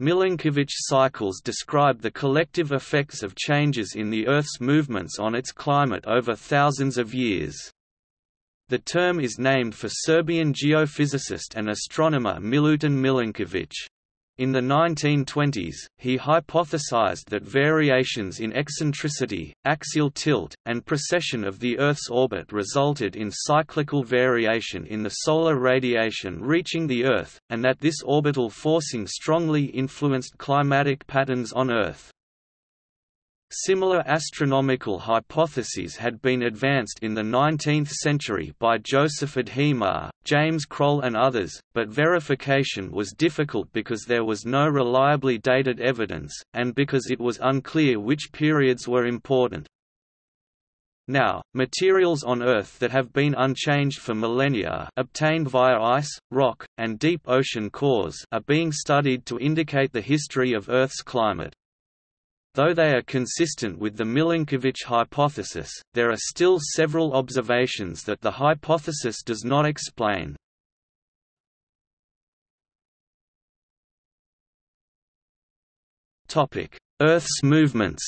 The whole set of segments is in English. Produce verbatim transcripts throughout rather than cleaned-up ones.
Milankovitch cycles describe the collective effects of changes in the Earth's movements on its climate over thousands of years. The term is named for Serbian geophysicist and astronomer Milutin Milankovitch. In the nineteen twenties, he hypothesized that variations in eccentricity, axial tilt, and precession of the Earth's orbit resulted in cyclical variation in the solar radiation reaching the Earth, and that this orbital forcing strongly influenced climatic patterns on Earth. Similar astronomical hypotheses had been advanced in the nineteenth century by Joseph Adhemar, James Croll and others, but verification was difficult because there was no reliably dated evidence, and because it was unclear which periods were important. Now, materials on Earth that have been unchanged for millennia, obtained via ice, rock, and deep ocean cores, are being studied to indicate the history of Earth's climate. Though they are consistent with the Milankovitch hypothesis, there are still several observations that the hypothesis does not explain. Earth's movements.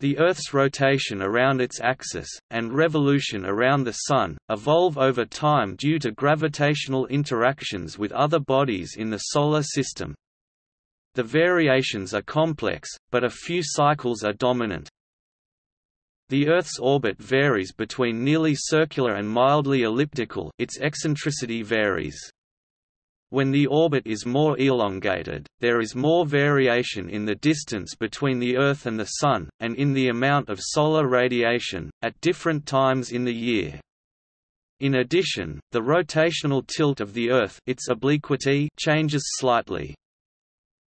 The Earth's rotation around its axis, and revolution around the Sun, evolve over time due to gravitational interactions with other bodies in the Solar System. The variations are complex, but a few cycles are dominant. The Earth's orbit varies between nearly circular and mildly elliptical, its eccentricity varies. When the orbit is more elongated, there is more variation in the distance between the Earth and the Sun, and in the amount of solar radiation, at different times in the year. In addition, the rotational tilt of the Earth, its obliquity, changes slightly.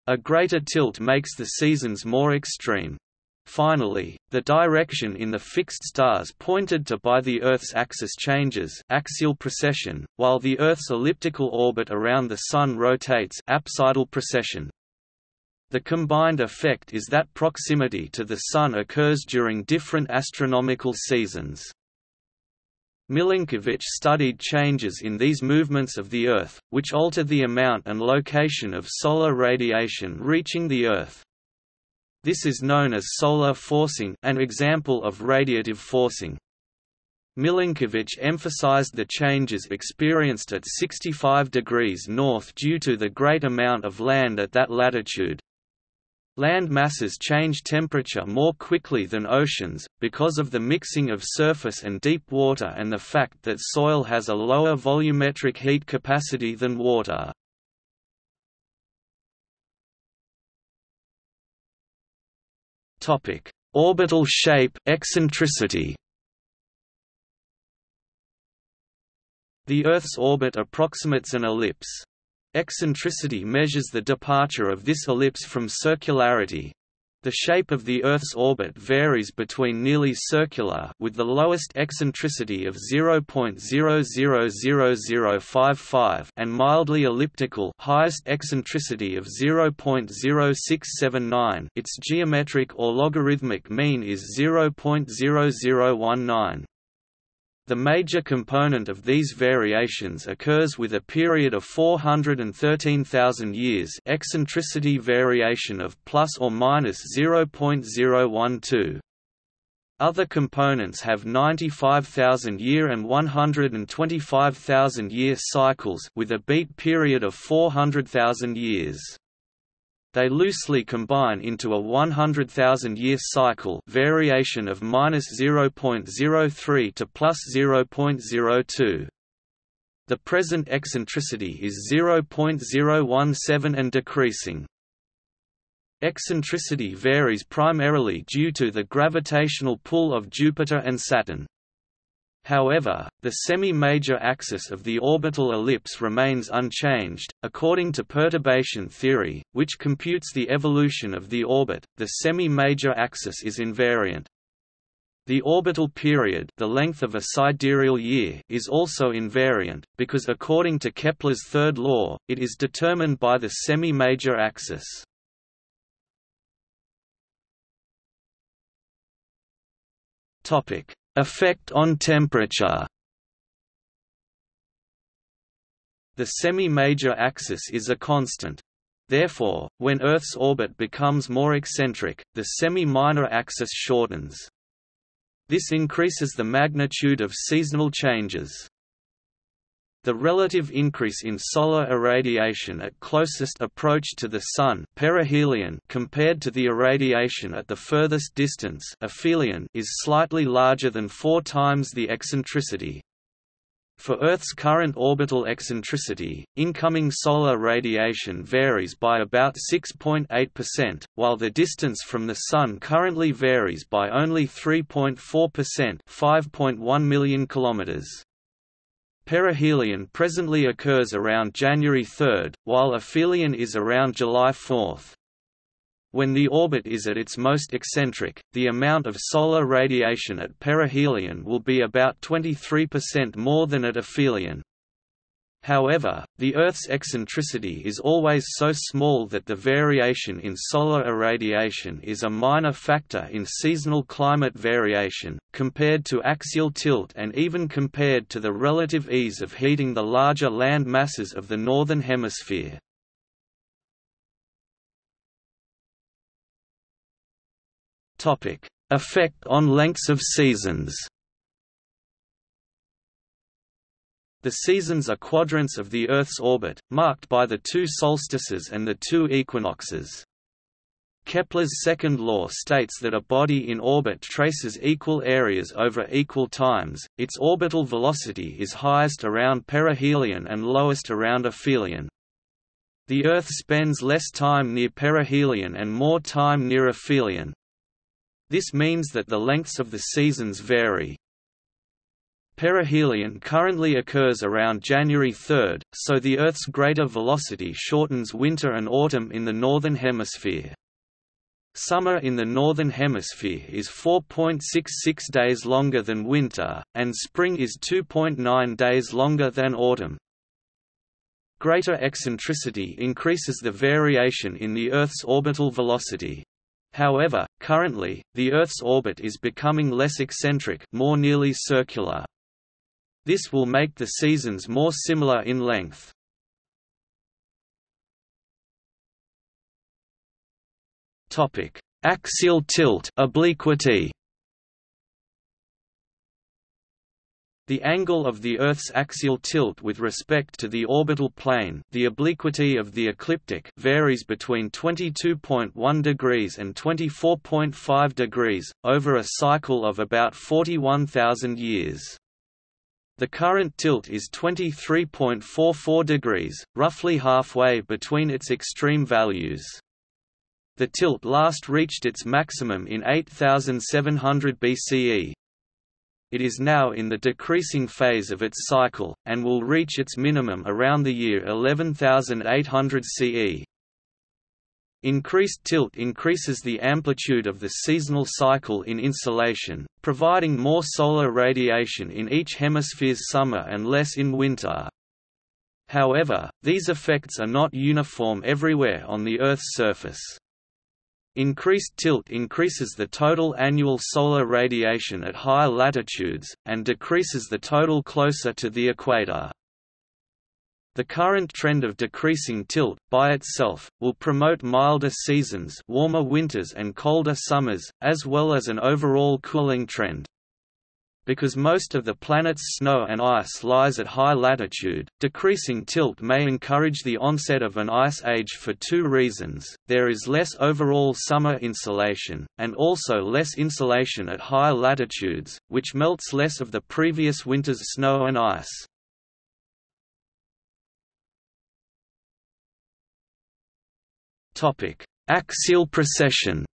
A greater tilt makes the seasons more extreme. Finally, the direction in the fixed stars pointed to by the Earth's axis changes, axial precession, while the Earth's elliptical orbit around the Sun rotates, apsidal precession. The combined effect is that proximity to the Sun occurs during different astronomical seasons. Milankovitch studied changes in these movements of the Earth, which alter the amount and location of solar radiation reaching the Earth. This is known as solar forcing, an example of radiative forcing. Milankovitch emphasized the changes experienced at sixty-five degrees north due to the great amount of land at that latitude. Land masses change temperature more quickly than oceans, because of the mixing of surface and deep water and the fact that soil has a lower volumetric heat capacity than water. Orbital shape, eccentricity. The Earth's orbit approximates an ellipse. Eccentricity measures the departure of this ellipse from circularity. The shape of the Earth's orbit varies between nearly circular, with the lowest eccentricity of zero point zero zero zero zero five five, and mildly elliptical, highest eccentricity of zero point zero six seven nine. Its geometric or logarithmic mean is zero point zero zero one nine. The major component of these variations occurs with a period of four hundred thirteen thousand years, eccentricity variation of plus or minus zero point zero one two. Other components have ninety-five thousand year and one hundred twenty-five thousand year cycles with a beat period of four hundred thousand years. They loosely combine into a one hundred thousand year cycle variation of minus zero point zero three to plus zero point zero two. The present eccentricity is zero point zero one seven and decreasing. Eccentricity varies primarily due to the gravitational pull of Jupiter and Saturn. However, the semi-major axis of the orbital ellipse remains unchanged. According to perturbation theory, which computes the evolution of the orbit, the semi-major axis is invariant. The orbital period, the length of a sidereal year, is also invariant, because according to Kepler's third law, it is determined by the semi-major axis. Topic: Effect on temperature. The semi-major axis is a constant. Therefore, when Earth's orbit becomes more eccentric, the semi-minor axis shortens. This increases the magnitude of seasonal changes. The relative increase in solar irradiation at closest approach to the Sun perihelion compared to the irradiation at the furthest distance aphelion is slightly larger than four times the eccentricity. For Earth's current orbital eccentricity, incoming solar radiation varies by about six point eight percent, while the distance from the Sun currently varies by only three point four percent, five point one million kilometers. Perihelion presently occurs around January third, while aphelion is around July fourth. When the orbit is at its most eccentric, the amount of solar radiation at perihelion will be about twenty-three percent more than at aphelion. However, the Earth's eccentricity is always so small that the variation in solar irradiation is a minor factor in seasonal climate variation, compared to axial tilt and even compared to the relative ease of heating the larger land masses of the Northern Hemisphere. Topic: Effect on lengths of seasons. The seasons are quadrants of the Earth's orbit, marked by the two solstices and the two equinoxes. Kepler's second law states that a body in orbit traces equal areas over equal times. Its orbital velocity is highest around perihelion and lowest around aphelion. The Earth spends less time near perihelion and more time near aphelion. This means that the lengths of the seasons vary. Perihelion currently occurs around January third, so the Earth's greater velocity shortens winter and autumn in the Northern Hemisphere. Summer in the Northern Hemisphere is four point six six days longer than winter, and spring is two point nine days longer than autumn. Greater eccentricity increases the variation in the Earth's orbital velocity. However, currently, the Earth's orbit is becoming less eccentric, more nearly circular. This will make the seasons more similar in length. Topic: Axial tilt obliquity. The angle of the Earth's axial tilt with respect to the orbital plane, the obliquity of the ecliptic, varies between twenty-two point one degrees and twenty-four point five degrees, over a cycle of about forty-one thousand years. The current tilt is twenty-three point four four degrees, roughly halfway between its extreme values. The tilt last reached its maximum in eight thousand seven hundred B C E. It is now in the decreasing phase of its cycle, and will reach its minimum around the year eleven thousand eight hundred C E. Increased tilt increases the amplitude of the seasonal cycle in insolation, providing more solar radiation in each hemisphere's summer and less in winter. However, these effects are not uniform everywhere on the Earth's surface. Increased tilt increases the total annual solar radiation at high latitudes, and decreases the total closer to the equator. The current trend of decreasing tilt, by itself, will promote milder seasons, warmer winters and colder summers, as well as an overall cooling trend. Because most of the planet's snow and ice lies at high latitude, decreasing tilt may encourage the onset of an ice age for two reasons: there is less overall summer insolation, and also less insolation at high latitudes, which melts less of the previous winter's snow and ice. Topic: Axial precession.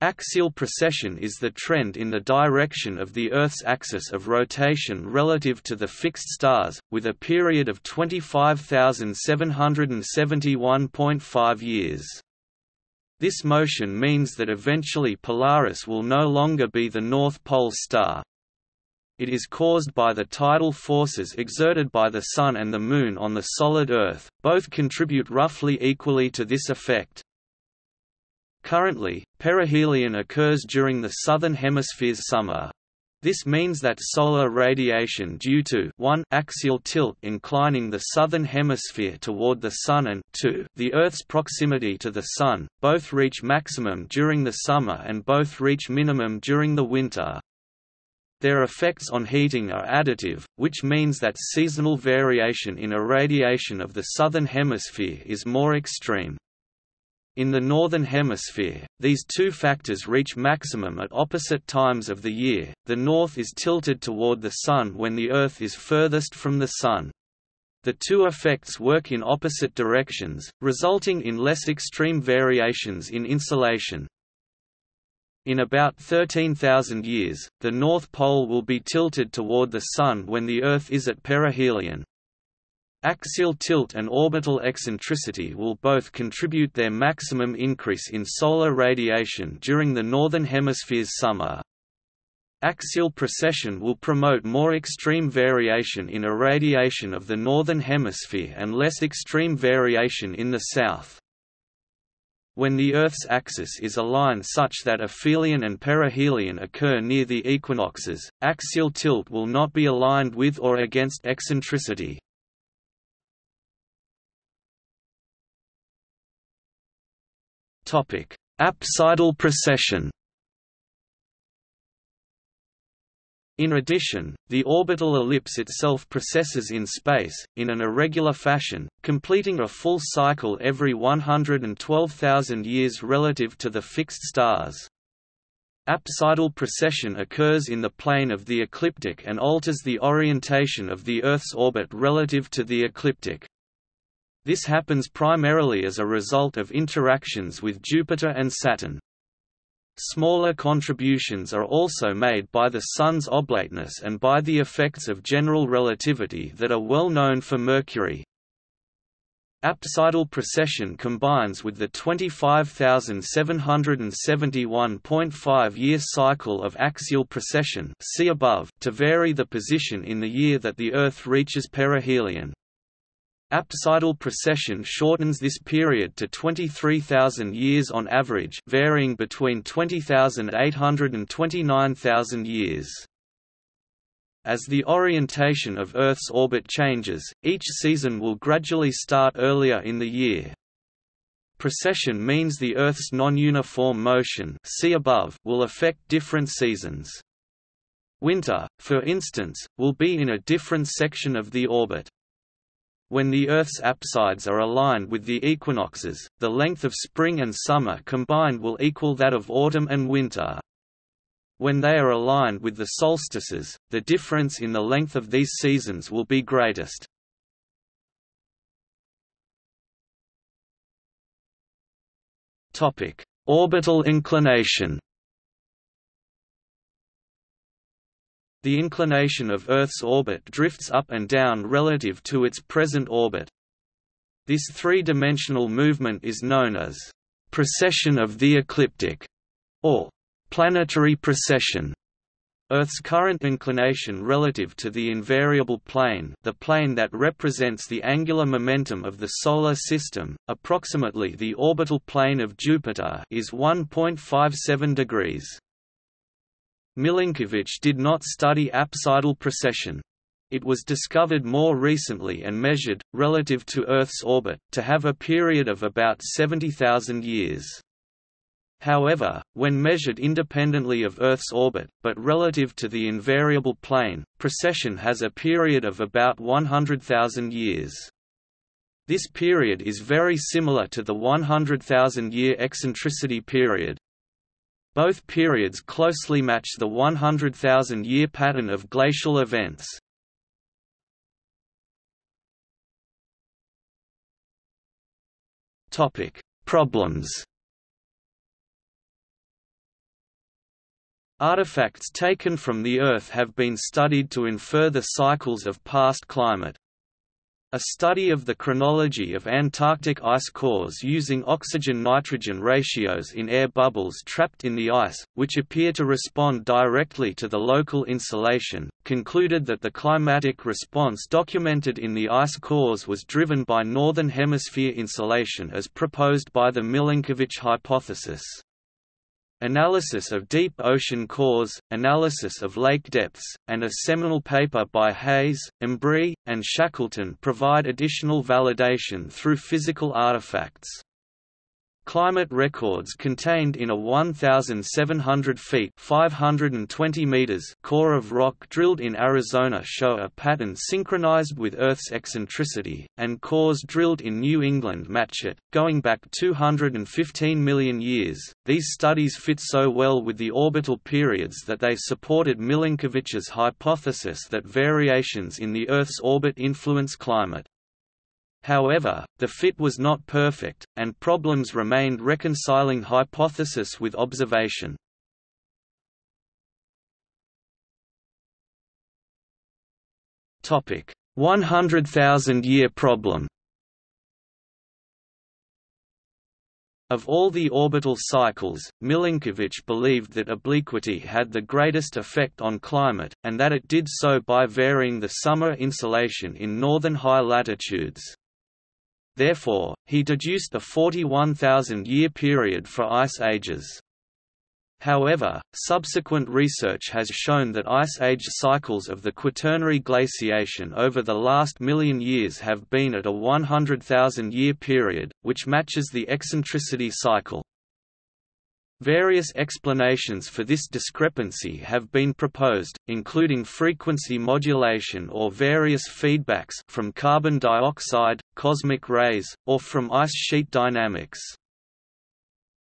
Axial precession is the trend in the direction of the Earth's axis of rotation relative to the fixed stars, with a period of twenty-five thousand seven hundred seventy-one point five years. This motion means that eventually Polaris will no longer be the North Pole star. It is caused by the tidal forces exerted by the Sun and the Moon on the solid Earth. Both contribute roughly equally to this effect. Currently, perihelion occurs during the Southern Hemisphere's summer. This means that solar radiation due to one axial tilt inclining the southern hemisphere toward the Sun and two the Earth's proximity to the Sun, both reach maximum during the summer and both reach minimum during the winter. Their effects on heating are additive, which means that seasonal variation in irradiation of the southern hemisphere is more extreme. In the Northern Hemisphere, these two factors reach maximum at opposite times of the year. The North is tilted toward the Sun when the Earth is furthest from the Sun. The two effects work in opposite directions, resulting in less extreme variations in insolation. In about thirteen thousand years, the North Pole will be tilted toward the Sun when the Earth is at perihelion. Axial tilt and orbital eccentricity will both contribute their maximum increase in solar radiation during the Northern Hemisphere's summer. Axial precession will promote more extreme variation in irradiation of the Northern Hemisphere and less extreme variation in the South. When the Earth's axis is aligned such that aphelion and perihelion occur near the equinoxes, axial tilt will not be aligned with or against eccentricity. Topic: apsidal precession. In addition, the orbital ellipse itself precesses in space in an irregular fashion, completing a full cycle every one hundred twelve thousand years relative to the fixed stars. Apsidal precession occurs in the plane of the ecliptic and alters the orientation of the Earth's orbit relative to the ecliptic. This happens primarily as a result of interactions with Jupiter and Saturn. Smaller contributions are also made by the Sun's oblateness and by the effects of general relativity that are well known for Mercury. Apsidal precession combines with the twenty-five thousand seven hundred seventy-one point five year cycle of axial precession see above to vary the position in the year that the Earth reaches perihelion. Apsidal precession shortens this period to twenty-three thousand years on average, varying between twenty thousand eight hundred and twenty-nine thousand years. As the orientation of Earth's orbit changes, each season will gradually start earlier in the year. Precession means the Earth's non-uniform motion, see above, will affect different seasons. Winter, for instance, will be in a different section of the orbit. When the Earth's apsides are aligned with the equinoxes, the length of spring and summer combined will equal that of autumn and winter. When they are aligned with the solstices, the difference in the length of these seasons will be greatest. Topic: orbital inclination. The inclination of Earth's orbit drifts up and down relative to its present orbit. This three-dimensional movement is known as precession of the ecliptic, or planetary precession. Earth's current inclination relative to the invariable plane, the plane that represents the angular momentum of the Solar System, approximately the orbital plane of Jupiter, is one point five seven degrees. Milankovitch did not study apsidal precession. It was discovered more recently and measured, relative to Earth's orbit, to have a period of about seventy thousand years. However, when measured independently of Earth's orbit, but relative to the invariable plane, precession has a period of about one hundred thousand years. This period is very similar to the one hundred thousand year eccentricity period. Both periods closely match the one hundred thousand year pattern of glacial events. Topic: problems. Artifacts taken from the Earth have been studied to infer the cycles of past climate. A study of the chronology of Antarctic ice cores using oxygen-nitrogen ratios in air bubbles trapped in the ice, which appear to respond directly to the local insolation, concluded that the climatic response documented in the ice cores was driven by northern hemisphere insolation as proposed by the Milankovitch hypothesis. Analysis of Deep Ocean Cores, Analysis of Lake Depths, and a seminal paper by Hayes, Embree, and Shackleton provide additional validation through physical artifacts. Climate records contained in a one thousand seven hundred feet (five hundred twenty meters) core of rock drilled in Arizona show a pattern synchronized with Earth's eccentricity, and cores drilled in New England match it, going back two hundred fifteen million years. These studies fit so well with the orbital periods that they supported Milankovitch's hypothesis that variations in the Earth's orbit influence climate. However, the fit was not perfect, and problems remained reconciling hypothesis with observation. Topic: one hundred thousand year problem. Of all the orbital cycles, Milankovitch believed that obliquity had the greatest effect on climate, and that it did so by varying the summer insolation in northern high latitudes. Therefore, he deduced a forty-one thousand year period for ice ages. However, subsequent research has shown that ice age cycles of the Quaternary glaciation over the last million years have been at a one hundred thousand year period, which matches the eccentricity cycle. Various explanations for this discrepancy have been proposed, including frequency modulation or various feedbacks from carbon dioxide, cosmic rays, or from ice sheet dynamics.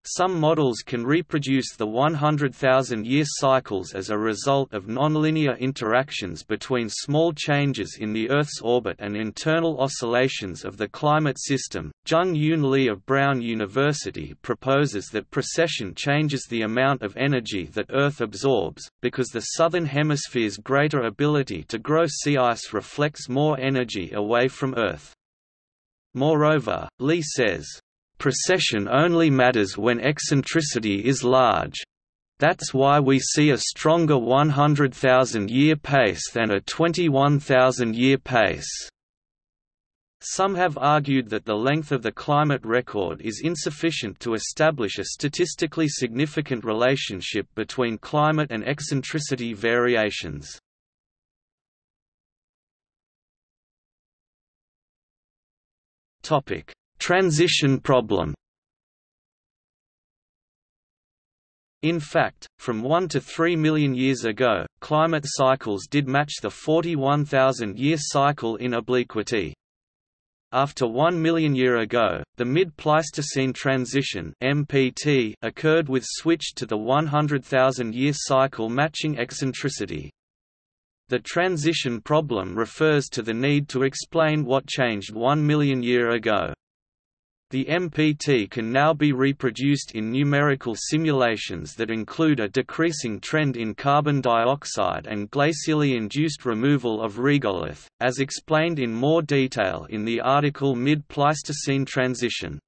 Some models can reproduce the one hundred thousand year cycles as a result of nonlinear interactions between small changes in the Earth's orbit and internal oscillations of the climate system. Jung Yun Lee of Brown University proposes that precession changes the amount of energy that Earth absorbs, because the southern hemisphere's greater ability to grow sea ice reflects more energy away from Earth. Moreover, Lee says, "Precession only matters when eccentricity is large. That's why we see a stronger one hundred thousand year pace than a twenty-one thousand year pace." Some have argued that the length of the climate record is insufficient to establish a statistically significant relationship between climate and eccentricity variations. Topic: transition problem. In fact, from one to three million years ago, climate cycles did match the forty-one thousand year cycle in obliquity. After one million years ago, the mid-Pleistocene transition (M P T) occurred with switch to the one hundred thousand year cycle matching eccentricity. The transition problem refers to the need to explain what changed one million years ago. The M P T can now be reproduced in numerical simulations that include a decreasing trend in carbon dioxide and glacially induced removal of regolith, as explained in more detail in the article Mid-Pleistocene Transition.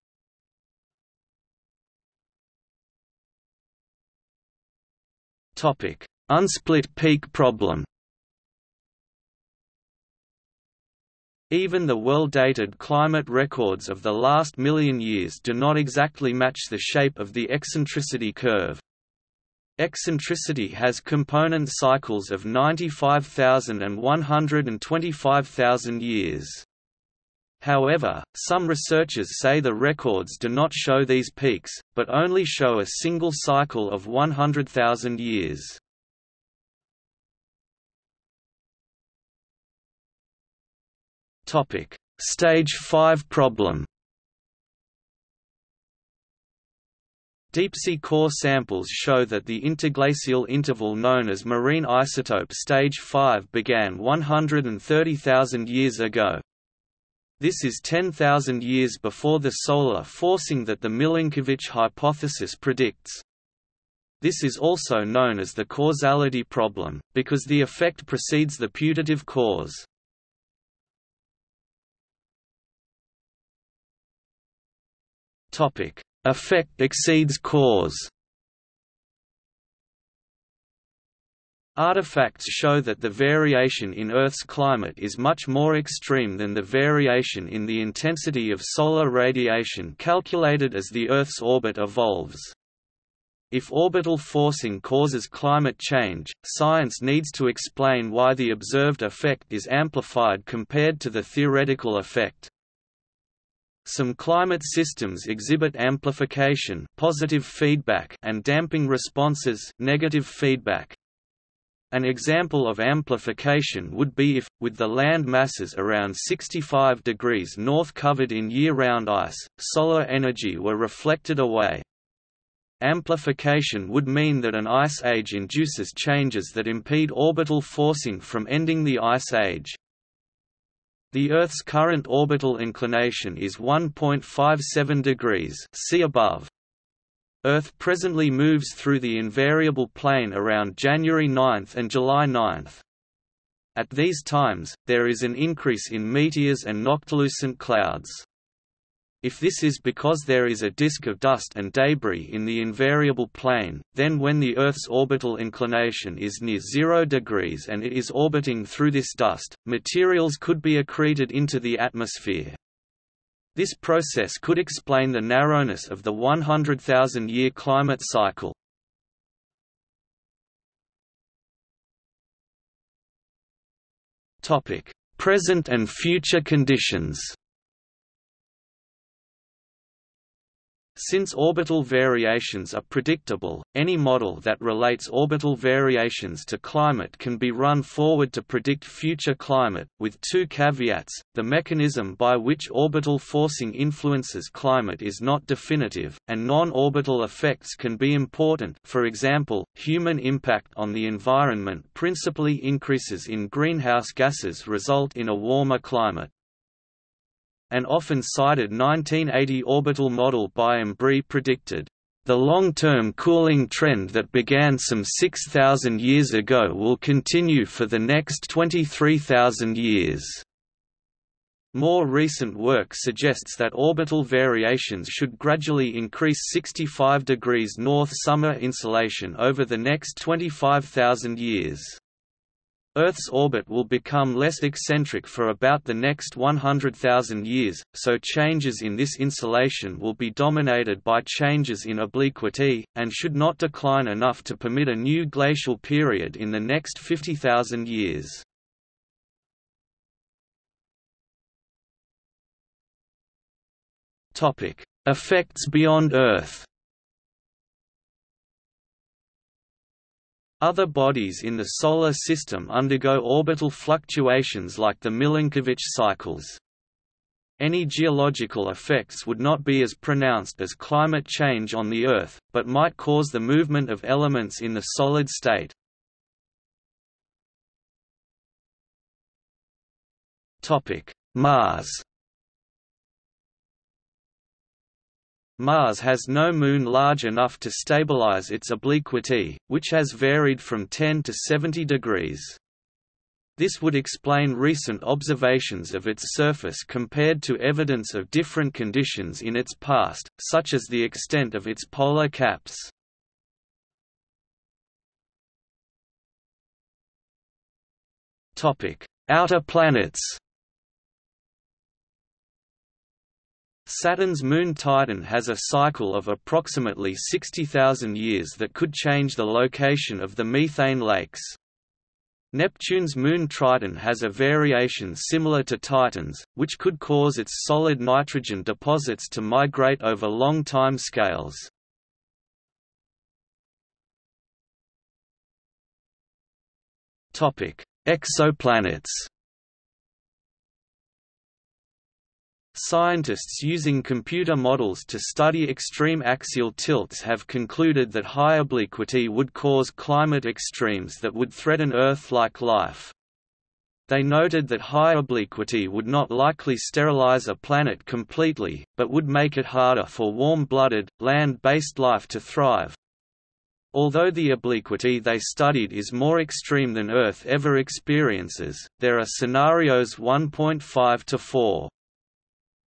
Topic: unsplit peak problem. Even the well-dated climate records of the last million years do not exactly match the shape of the eccentricity curve. Eccentricity has component cycles of ninety-five thousand and one hundred twenty-five thousand years. However, some researchers say the records do not show these peaks, but only show a single cycle of one hundred thousand years. Topic: Stage five problem. Deep-sea core samples show that the interglacial interval known as marine isotope Stage five began one hundred thirty thousand years ago. This is ten thousand years before the solar forcing that the Milankovitch hypothesis predicts. This is also known as the causality problem, because the effect precedes the putative cause. Topic: effect exceeds cause. Artifacts show that the variation in Earth's climate is much more extreme than the variation in the intensity of solar radiation calculated as the Earth's orbit evolves. If orbital forcing causes climate change, science needs to explain why the observed effect is amplified compared to the theoretical effect. Some climate systems exhibit amplification, positive feedback, and damping responses, negative feedback. An example of amplification would be if, with the land masses around sixty-five degrees north covered in year-round ice, solar energy were reflected away. Amplification would mean that an ice age induces changes that impede orbital forcing from ending the ice age. The Earth's current orbital inclination is one point five seven degrees, see above. Earth presently moves through the invariable plane around January ninth and July ninth. At these times, there is an increase in meteors and noctilucent clouds. If this is because there is a disk of dust and debris in the invariable plane, then when the Earth's orbital inclination is near zero degrees and it is orbiting through this dust, materials could be accreted into the atmosphere. This process could explain the narrowness of the one hundred thousand year climate cycle. Topic: Present and future conditions. Since orbital variations are predictable, any model that relates orbital variations to climate can be run forward to predict future climate, with two caveats: the mechanism by which orbital forcing influences climate is not definitive, and non-orbital effects can be important. For example, human impact on the environment, principally increases in greenhouse gases, result in a warmer climate. An often cited nineteen eighty orbital model by Embree predicted, "The long-term cooling trend that began some six thousand years ago will continue for the next twenty-three thousand years." More recent work suggests that orbital variations should gradually increase sixty-five degrees north summer insolation over the next twenty-five thousand years. Earth's orbit will become less eccentric for about the next one hundred thousand years, so changes in this insolation will be dominated by changes in obliquity, and should not decline enough to permit a new glacial period in the next fifty thousand years. Effects beyond Earth. Other bodies in the Solar System undergo orbital fluctuations like the Milankovitch cycles. Any geological effects would not be as pronounced as climate change on the Earth, but might cause the movement of elements in the solid state. Mars. Mars has no moon large enough to stabilize its obliquity, which has varied from ten to seventy degrees. This would explain recent observations of its surface compared to evidence of different conditions in its past, such as the extent of its polar caps. Topic: Outer planets. Saturn's moon Titan has a cycle of approximately sixty thousand years that could change the location of the methane lakes. Neptune's moon Triton has a variation similar to Titan's, which could cause its solid nitrogen deposits to migrate over long time scales. Exoplanets. Scientists using computer models to study extreme axial tilts have concluded that high obliquity would cause climate extremes that would threaten Earth-like life. They noted that high obliquity would not likely sterilize a planet completely, but would make it harder for warm-blooded, land-based life to thrive. Although the obliquity they studied is more extreme than Earth ever experiences, there are scenarios one point five to four.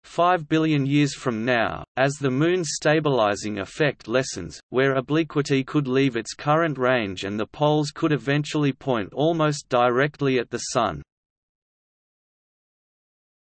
five billion years from now, as the Moon's stabilizing effect lessens, where obliquity could leave its current range and the poles could eventually point almost directly at the Sun.